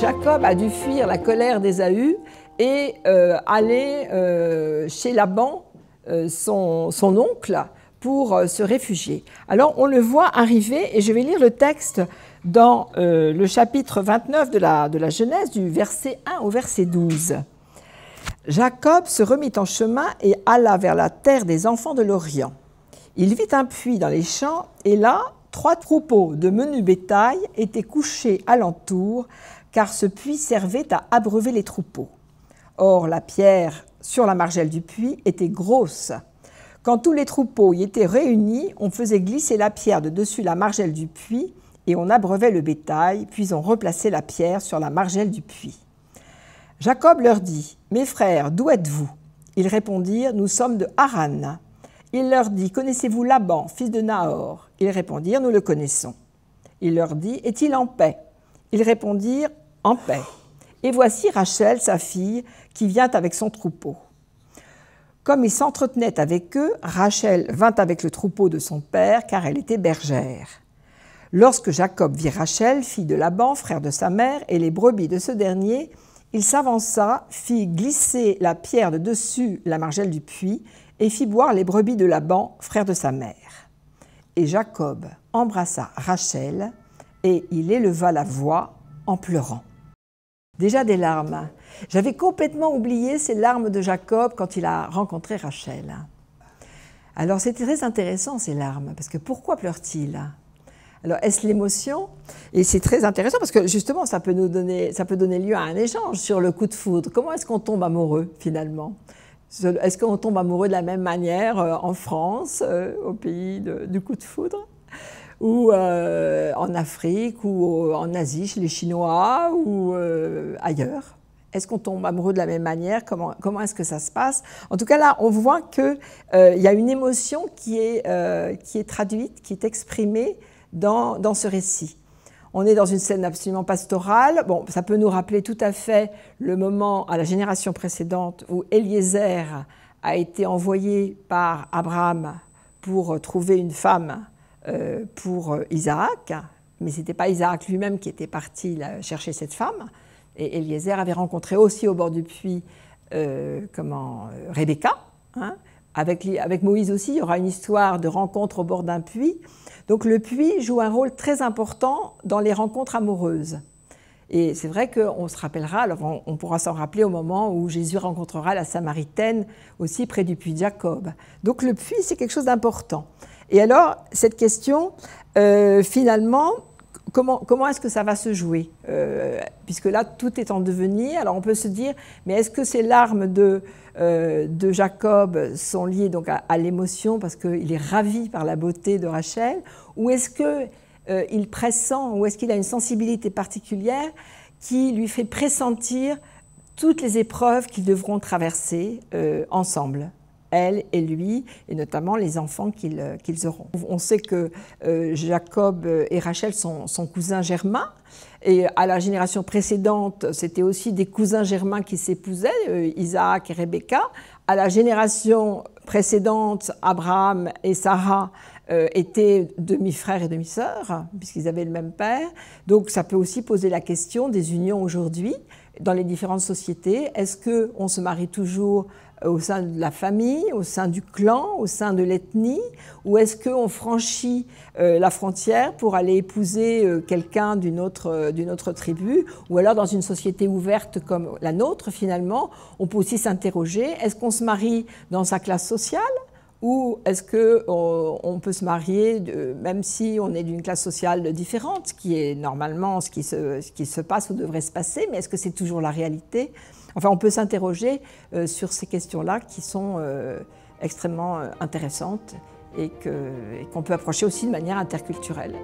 Jacob a dû fuir la colère d'Ésaü et aller chez Laban, son oncle, pour se réfugier. Alors on le voit arriver, et je vais lire le texte dans le chapitre 29 de la Genèse, du verset 1 au verset 12. « Jacob se remit en chemin et alla vers la terre des enfants de l'Orient. Il vit un puits dans les champs, et là, trois troupeaux de menu bétail étaient couchés alentour, car ce puits servait à abreuver les troupeaux. Or, la pierre sur la margelle du puits était grosse. Quand tous les troupeaux y étaient réunis, on faisait glisser la pierre de dessus la margelle du puits et on abreuvait le bétail, puis on replaçait la pierre sur la margelle du puits. Jacob leur dit, « Mes frères, d'où êtes-vous » Ils répondirent, « Nous sommes de Haran. » Il leur dit, « Connaissez-vous Laban, fils de Nahor » Ils répondirent, « Nous le connaissons. » Il leur dit, « Est-il en paix » Ils répondirent, « En paix. » Et voici Rachel, sa fille, qui vient avec son troupeau. Comme il s'entretenait avec eux, Rachel vint avec le troupeau de son père, car elle était bergère. Lorsque Jacob vit Rachel, fille de Laban, frère de sa mère, et les brebis de ce dernier, il s'avança, fit glisser la pierre de dessus la margelle du puits, et fit boire les brebis de Laban, frère de sa mère. Et Jacob embrassa Rachel, et il éleva la voix en pleurant. Déjà des larmes. J'avais complètement oublié ces larmes de Jacob quand il a rencontré Rachel. Alors c'était très intéressant ces larmes, parce que pourquoi pleure-t-il ? Alors est-ce l'émotion ? Et c'est très intéressant parce que justement ça peut donner lieu à un échange sur le coup de foudre. Comment est-ce qu'on tombe amoureux finalement ? Est-ce qu'on tombe amoureux de la même manière en France, au pays du coup de foudre ? Ou en Afrique, ou en Asie, chez les Chinois, ou ailleurs. Est-ce qu'on tombe amoureux de la même manière ? Comment est-ce que ça se passe ? En tout cas, là, on voit qu'il y a une émotion qui est traduite, qui est exprimée dans ce récit. On est dans une scène absolument pastorale. Bon, ça peut nous rappeler tout à fait le moment à la génération précédente où Eliezer a été envoyé par Abraham pour trouver une femme pour Isaac, mais ce n'était pas Isaac lui-même qui était parti chercher cette femme. Et Eliezer avait rencontré aussi au bord du puits Rebecca. Hein. Avec Moïse aussi, il y aura une histoire de rencontre au bord d'un puits. Donc le puits joue un rôle très important dans les rencontres amoureuses. Et c'est vrai qu'on se rappellera, alors on pourra s'en rappeler au moment où Jésus rencontrera la Samaritaine aussi près du puits de Jacob. Donc le puits, c'est quelque chose d'important. Et alors, cette question, finalement, comment est-ce que ça va se jouer ? Puisque là, tout est en devenir. Alors, on peut se dire, mais est-ce que ces larmes de Jacob sont liées donc à l'émotion parce qu'il est ravi par la beauté de Rachel ? Ou est-ce qu'il pressent, ou est-ce qu'il a une sensibilité particulière qui lui fait pressentir toutes les épreuves qu'ils devront traverser ensemble ? Elle et lui, et notamment les enfants qu'ils auront. On sait que Jacob et Rachel sont cousins germains, et à la génération précédente, c'était aussi des cousins germains qui s'épousaient, Isaac et Rebecca. À la génération précédente, Abraham et Sarah étaient demi-frères et demi-sœurs, puisqu'ils avaient le même père. Donc ça peut aussi poser la question des unions aujourd'hui, dans les différentes sociétés. Est-ce qu'on se marie toujours au sein de la famille, au sein du clan, au sein de l'ethnie, ou est-ce qu'on franchit la frontière pour aller épouser quelqu'un d'une autre tribu, ou alors dans une société ouverte comme la nôtre finalement, on peut aussi s'interroger, est-ce qu'on se marie dans sa classe sociale ? Ou est-ce qu'on peut se marier même si on est d'une classe sociale différente, qui est normalement ce qui se passe ou devrait se passer, mais est-ce que c'est toujours la réalité? Enfin, on peut s'interroger sur ces questions-là qui sont extrêmement intéressantes et qu'on peut approcher aussi de manière interculturelle.